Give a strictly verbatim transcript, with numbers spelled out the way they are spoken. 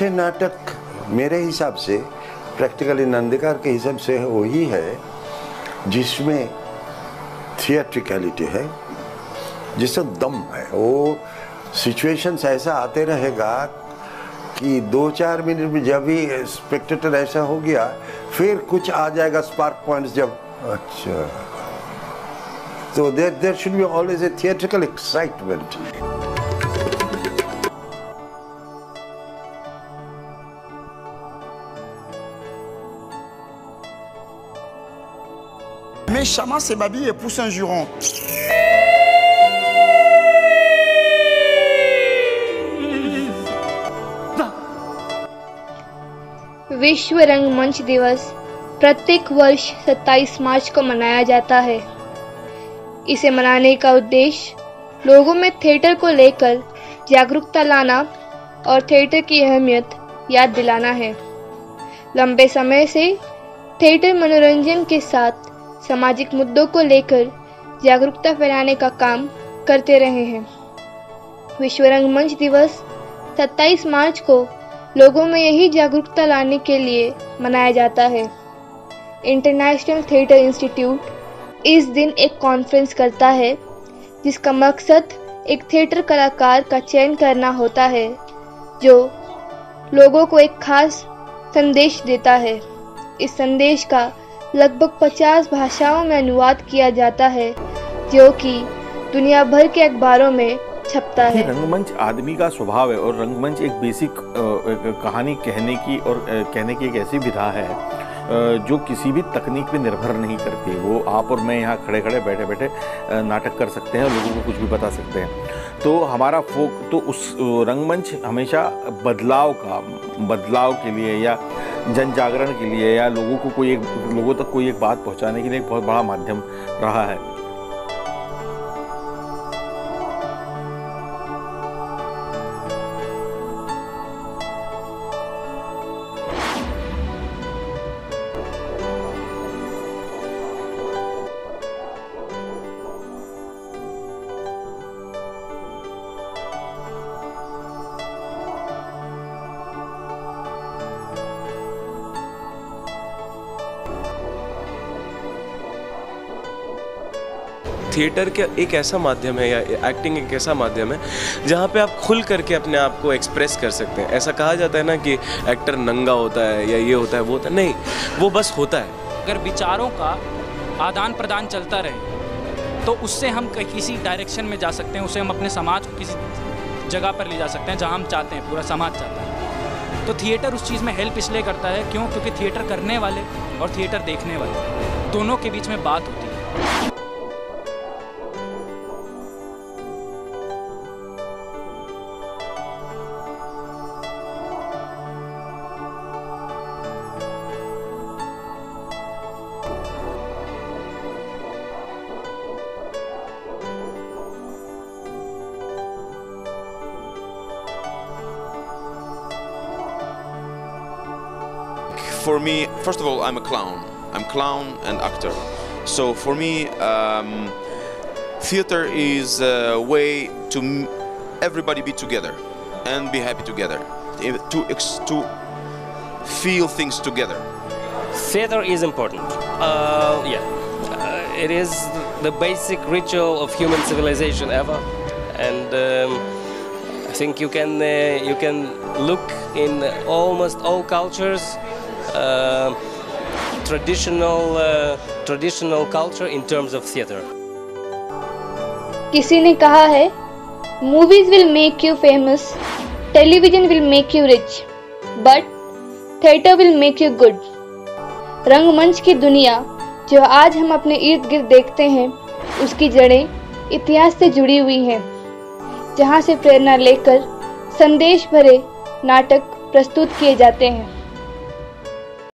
अच्छे नाटक मेरे हिसाब से प्रैक्टिकली नंदकार के हिसाब से वही है जिसमें थिएट्रिकलिटी है, जिसमें दम है। वो सिचुएशंस ऐसा आते रहेगा कि दो चार मिनट में जब भी स्पेक्टेटर ऐसा हो गया फिर कुछ आ जाएगा स्पार्क पॉइंट्स जब अच्छा। तो there there should be always a theatrical excitement. Méchamment s'ébabille et pousse un juron. विश्व रंगमंच दिवस प्रत्येक वर्ष सत्ताईस मार्च को मनाया जाता है। इसे मनाने का उद्देश्य लोगों में थिएटर को लेकर जागरूकता लाना और थिएटर की अहमियत याद दिलाना है। लंबे समय से थिएटर मनोरंजन के साथ सामाजिक मुद्दों को लेकर जागरूकता फैलाने का काम करते रहे हैं। विश्व रंगमंच दिवस सत्ताईस मार्च को लोगों में यही जागरूकता लाने के लिए मनाया जाता है। इंटरनेशनल थिएटर इंस्टीट्यूट इस दिन एक कॉन्फ्रेंस करता है जिसका मकसद एक थिएटर कलाकार का चयन करना होता है जो लोगों को एक खास संदेश देता है। इस संदेश का लगभग पचास भाषाओं में अनुवाद किया जाता है जो कि दुनिया भर के अखबारों में छपता है। रंगमंच आदमी का स्वभाव है और रंगमंच एक बेसिक कहानी कहने की और कहने की एक ऐसी विधा है जो किसी भी तकनीक पे निर्भर नहीं करती। वो आप और मैं यहाँ खड़े खड़े बैठे बैठे नाटक कर सकते हैं और लोगों को कुछ भी बता सकते हैं। तो हमारा फोक तो उस रंगमंच हमेशा बदलाव का बदलाव के लिए या जन जागरण के लिए या लोगों को कोई एक लोगों तक कोई एक बात पहुँचाने के लिए एक बहुत बड़ा माध्यम रहा है। थिएटर के एक ऐसा माध्यम है या एक्टिंग एक ऐसा माध्यम है जहाँ पे आप खुल करके अपने आप को एक्सप्रेस कर सकते हैं। ऐसा कहा जाता है ना कि एक्टर नंगा होता है या ये होता है वो होता है, नहीं, वो बस होता है। अगर विचारों का आदान प्रदान चलता रहे तो उससे हम किसी डायरेक्शन में जा सकते हैं, उससे हम अपने समाज को किसी जगह पर ले जा सकते हैं जहाँ हम चाहते हैं, पूरा समाज चाहता है। तो थिएटर उस चीज़ में हेल्प इसलिए करता है क्यों क्योंकि थिएटर करने वाले और थिएटर देखने वाले दोनों के बीच में बात होती है। For me, first of all, I'm a clown. I'm clown and actor. So for me, um, theater is a way to m everybody be together and be happy together, to, ex to feel things together. Theater is important. Uh, yeah, uh, it is the basic ritual of human civilization ever, and um, I think you can uh, you can look in almost all cultures. Uh, traditional uh, traditional culture in terms of theater. किसी ने कहा है movies will make you famous, television will make you rich, but theater will make you good. रंगमंच की दुनिया जो आज हम अपने इर्द गिर्द देखते हैं उसकी जड़ें इतिहास से जुड़ी हुई हैं, जहाँ से प्रेरणा लेकर संदेश भरे नाटक प्रस्तुत किए जाते हैं।